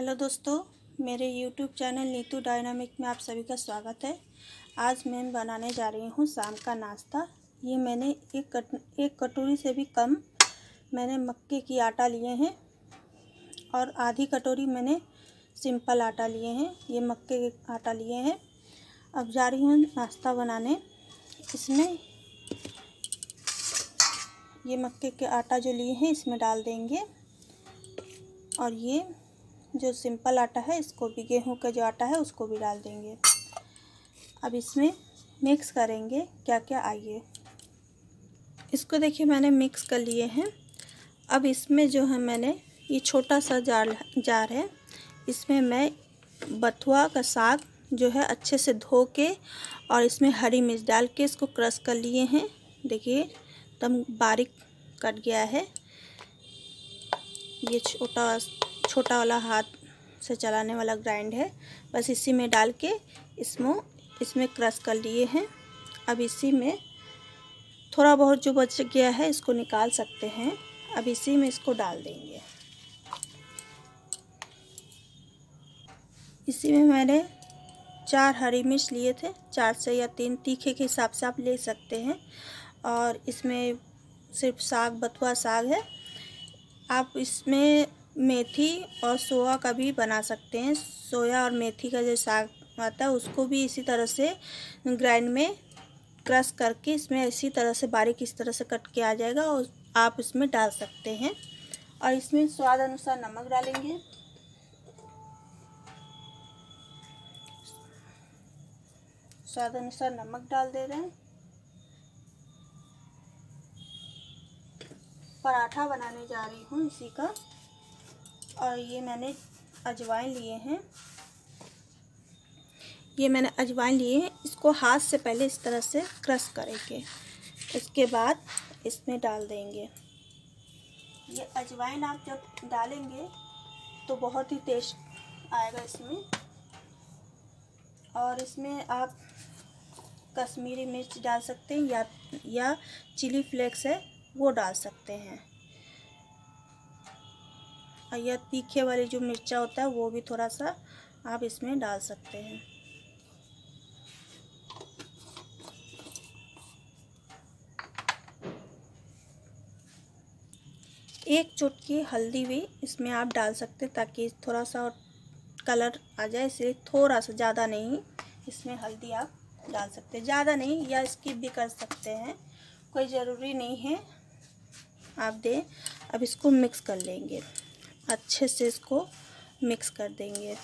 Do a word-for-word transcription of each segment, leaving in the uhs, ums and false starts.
Hello दोस्तों, मेरे YouTube channel Neetu dynamic में आप सभी का स्वागत है। आज मैं बनाने जा रही हूँ शाम का नाश्ता। ये मैंने एक कट एक कटोरी से भी कम मैंने मक्के की आटा लिए हैं और आधी कटोरी मैंने सिंपल आटा लिए हैं। ये मक्के के आटा लिए हैं। अब जा रही हूँ नाश्ता बनाने। इसमें ये मक्के के आटा जो लिए हैं इसमें डाल देंगे और ये जो सिंपल आटा है इसको भी, गेहूं का जो आटा है उसको भी डाल देंगे। अब इसमें मिक्स करेंगे क्या क्या, आइए। इसको देखिए मैंने मिक्स कर लिए हैं। अब इसमें जो है मैंने ये छोटा सा जार जार है, इसमें मैं बथुआ का साग जो है अच्छे से धो के और इसमें हरी मिर्च डाल के इसको क्रश कर लिए हैं। देखिए एकदम बारीक कट गया है। ये छोटा छोटा वाला हाथ से चलाने वाला ग्राइंड है, बस इसी में डाल के इसमें इसमें क्रश कर लिए हैं। अब इसी में थोड़ा बहुत जो बच गया है इसको निकाल सकते हैं। अब इसी में इसको डाल देंगे। इसी में मैंने चार हरी मिर्च लिए थे, चार से या तीन, तीखे के हिसाब से आप ले सकते हैं। और इसमें सिर्फ साग, बथुआ साग है। आप इसमें मेथी और सोया का भी बना सकते हैं। सोया और मेथी का जो साग आता है उसको भी इसी तरह से ग्राइंड में क्रश करके इसमें इसी तरह से बारीक इस तरह से कट के आ जाएगा और आप इसमें डाल सकते हैं। और इसमें स्वाद अनुसार नमक डालेंगे। स्वाद अनुसार नमक डाल दे रहे हैं। पराठा बनाने जा रही हूँ इसी का। और ये मैंने अजवाइन लिए हैं, ये मैंने अजवाइन लिए हैं। इसको हाथ से पहले इस तरह से क्रश करेंगे, उसके बाद इसमें डाल देंगे। ये अजवाइन आप जब डालेंगे तो बहुत ही टेस्ट आएगा इसमें। और इसमें आप कश्मीरी मिर्च डाल सकते हैं या या चिली फ्लेक्स है वो डाल सकते हैं। या तीखे वाली जो मिर्चा होता है वो भी थोड़ा सा आप इसमें डाल सकते हैं। एक चुटकी हल्दी भी इसमें आप डाल सकते हैं ताकि थोड़ा सा और कलर आ जाए, इसलिए थोड़ा सा, ज़्यादा नहीं इसमें हल्दी आप डाल सकते हैं। ज़्यादा नहीं, या स्किप भी कर सकते हैं, कोई ज़रूरी नहीं है आप दें। अब इसको मिक्स कर लेंगे, अच्छे से इसको मिक्स कर देंगे।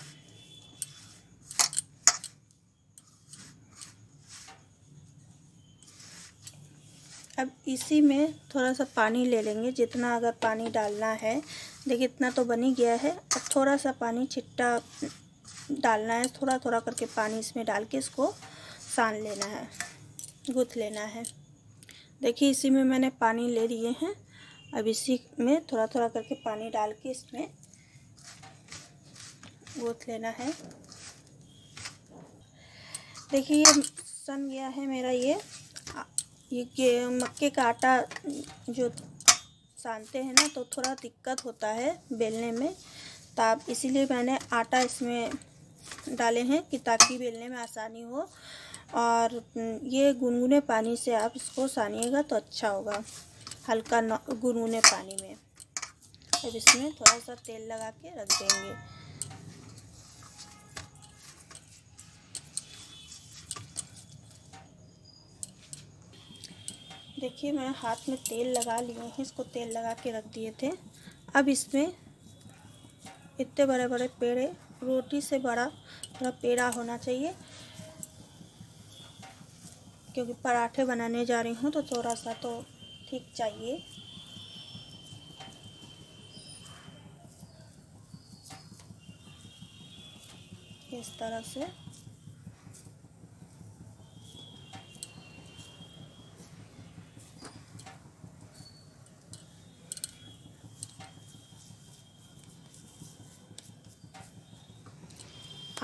अब इसी में थोड़ा सा पानी ले लेंगे, जितना अगर पानी डालना है। देखिए इतना तो बनी गया है। अब थोड़ा सा पानी छिट्टा डालना है, थोड़ा थोड़ा करके पानी इसमें डाल के इसको सान लेना है, गूँथ लेना है। देखिए इसी में मैंने पानी ले लिए हैं। अब इसी में थोड़ा थोड़ा करके पानी डाल के इसमें गूँथ लेना है। देखिए ये सन गया है मेरा। ये ये मक्के का आटा जो सानते हैं ना तो थोड़ा दिक्कत होता है बेलने में, तब इसीलिए मैंने आटा इसमें डाले हैं कि ताकि बेलने में आसानी हो। और ये गुनगुने पानी से आप इसको सानिएगा तो अच्छा होगा, हल्का गुनगुने पानी में। अब इसमें थोड़ा सा तेल लगा के रख देंगे। देखिए मैं हाथ में तेल लगा लिए हैं, इसको तेल लगा के रख दिए थे। अब इसमें इतने बड़े बड़े पेड़े, रोटी से बड़ा थोड़ा पेड़ा होना चाहिए, क्योंकि पराठे बनाने जा रही हूँ तो थोड़ा सा तो ठीक चाहिए। इस तरह से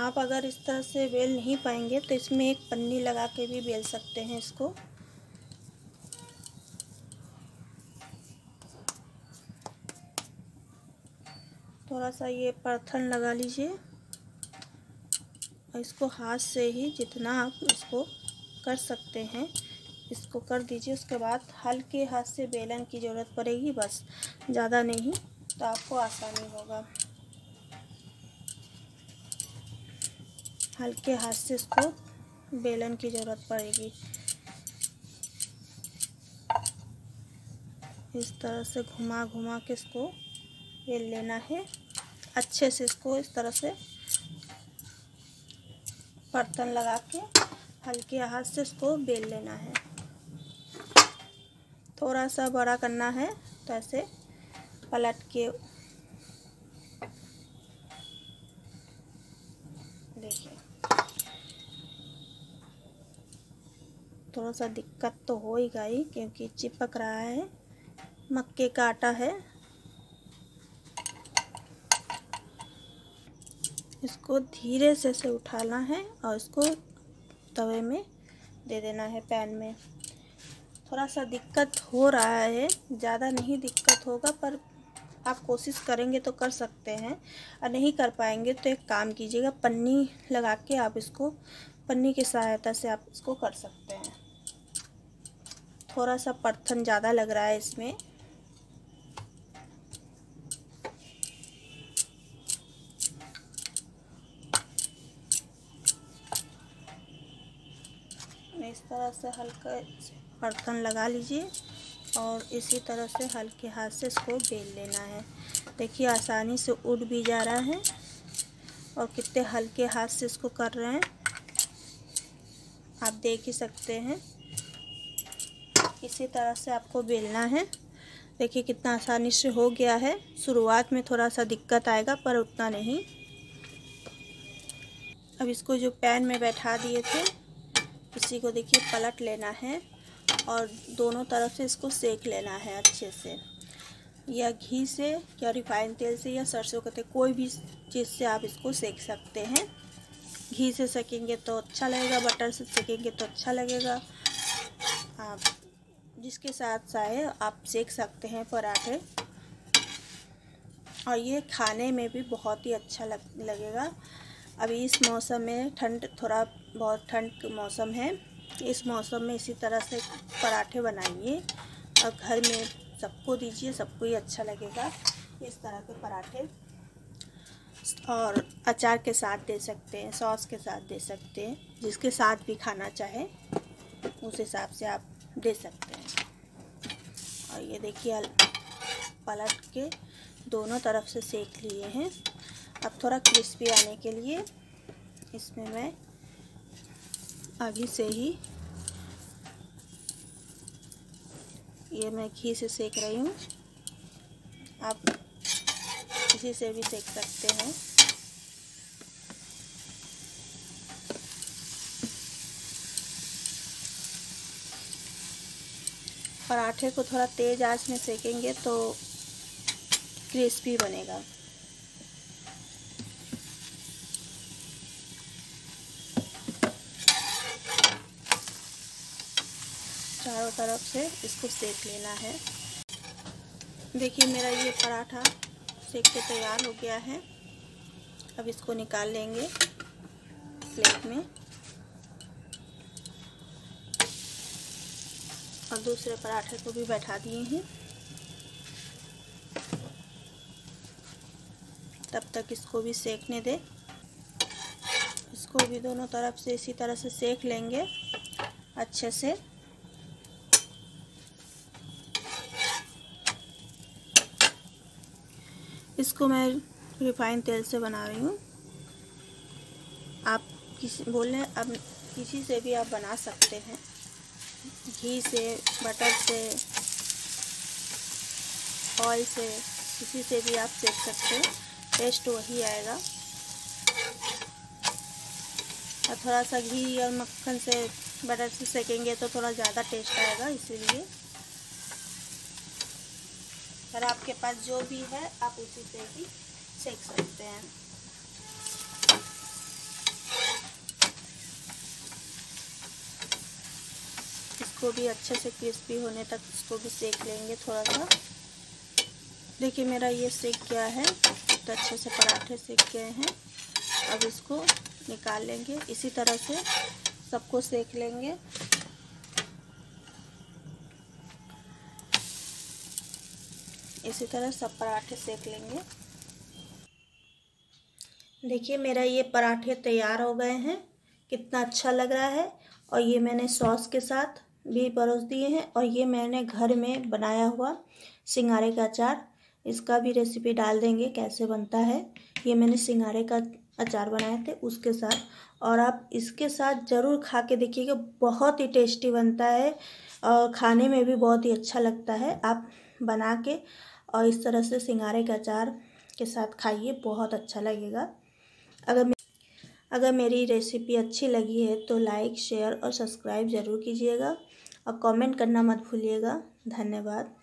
आप अगर इस तरह से बेल नहीं पाएंगे तो इसमें एक पन्नी लगा के भी बेल सकते हैं इसको। थोड़ा सा ये परथन लगा लीजिए। इसको हाथ से ही जितना आप इसको कर सकते हैं इसको कर दीजिए। उसके बाद हल्के हाथ से बेलन की ज़रूरत पड़ेगी, बस ज़्यादा नहीं, तो आपको आसानी होगा। हल्के हाथ से इसको बेलन की ज़रूरत पड़ेगी। इस तरह से घुमा घुमा के इसको ये लेना है, अच्छे से इसको इस तरह से बर्तन लगा के हल्के हाथ से इसको बेल लेना है। थोड़ा सा बड़ा करना है तो ऐसे पलट के देखिए। थोड़ा सा दिक्कत तो हो ही गई क्योंकि चिपक रहा है, मक्के का आटा है। इसको धीरे से से उठाना है और इसको तवे में दे देना है, पैन में। थोड़ा सा दिक्कत हो रहा है, ज़्यादा नहीं दिक्कत होगा, पर आप कोशिश करेंगे तो कर सकते हैं, और नहीं कर पाएंगे तो एक काम कीजिएगा, पन्नी लगा के आप इसको पन्नी की सहायता से आप इसको कर सकते हैं। थोड़ा सा परथन ज़्यादा लग रहा है इसमें। इस तरह से हल्का बर्तन लगा लीजिए और इसी तरह से हल्के हाथ से इसको बेल लेना है। देखिए आसानी से उड़ भी जा रहा है और कितने हल्के हाथ से इसको कर रहे हैं, आप देख ही सकते हैं। इसी तरह से आपको बेलना है। देखिए कितना आसानी से हो गया है। शुरुआत में थोड़ा सा दिक्कत आएगा पर उतना नहीं। अब इसको जो पैन में बैठा दिए थे इसी को देखिए पलट लेना है और दोनों तरफ से इसको सेक लेना है अच्छे से, या घी से या रिफाइंड तेल से या सरसों का तेल, कोई भी चीज़ से आप इसको सेक सकते हैं। घी से सेकेंगे तो अच्छा लगेगा, बटर से सेकेंगे तो अच्छा लगेगा। आप जिसके साथ चाहे आप सेक सकते हैं पराठे, और ये खाने में भी बहुत ही अच्छा लग लगेगा। अभी इस मौसम में ठंड, थोड़ा बहुत ठंड मौसम है, इस मौसम में इसी तरह से पराठे बनाइए और घर में सबको दीजिए, सबको ही अच्छा लगेगा। इस तरह के पराठे और अचार के साथ दे सकते हैं, सॉस के साथ दे सकते हैं, जिसके साथ भी खाना चाहे उस हिसाब से आप दे सकते हैं। और ये देखिए पलट के दोनों तरफ से सेक लिए हैं। अब थोड़ा क्रिस्पी आने के लिए इसमें मैं अभी से ही ये मैं घी से सेक रही हूँ, आप किसी से भी सेक सकते हैं। पराठे को थोड़ा तेज़ आंच में सेकेंगे तो क्रिस्पी बनेगा। चारों तरफ से इसको सेक लेना है। देखिए मेरा ये पराठा सेक के तैयार हो गया है। अब इसको निकाल लेंगे प्लेट में और दूसरे पराठे को भी बैठा दिए हैं। तब तक इसको भी सेकने दें। इसको भी दोनों तरफ से इसी तरह से सेक लेंगे अच्छे से। इसको मैं रिफाइंड तेल से बना रही हूँ, आप किसी बोलें अब किसी से भी आप बना सकते हैं, घी से, बटर से, ऑयल से, किसी से भी आप सेक सकते हैं, टेस्ट वही आएगा। और थोड़ा सा घी और मक्खन से, बटर से सेकेंगे तो थोड़ा ज़्यादा टेस्ट आएगा, इसीलिए। और आपके पास जो भी है आप उसी से भी सेक सकते हैं। इसको भी अच्छे से क्रिस्पी होने तक इसको भी सेक लेंगे थोड़ा सा। देखिए मेरा ये सेक गया है। बहुत अच्छे से पराठे सेक गए हैं। अब इसको निकाल लेंगे, इसी तरह से सबको सेक लेंगे। इसी तरह सब पराठे सेक लेंगे। देखिए मेरा ये पराठे तैयार हो गए हैं, कितना अच्छा लग रहा है। और ये मैंने सॉस के साथ भी परोस दिए हैं। और ये मैंने घर में बनाया हुआ सिंगारे का अचार, इसका भी रेसिपी डाल देंगे कैसे बनता है। ये मैंने सिंगारे का अचार बनाए थे उसके साथ, और आप इसके साथ ज़रूर खा के देखिएगा, बहुत ही टेस्टी बनता है और खाने में भी बहुत ही अच्छा लगता है। आप बना के और इस तरह से सिंगारे का अचार के साथ खाइए, बहुत अच्छा लगेगा। अगर मे अगर मेरी रेसिपी अच्छी लगी है तो लाइक शेयर और सब्सक्राइब ज़रूर कीजिएगा और कमेंट करना मत भूलिएगा। धन्यवाद।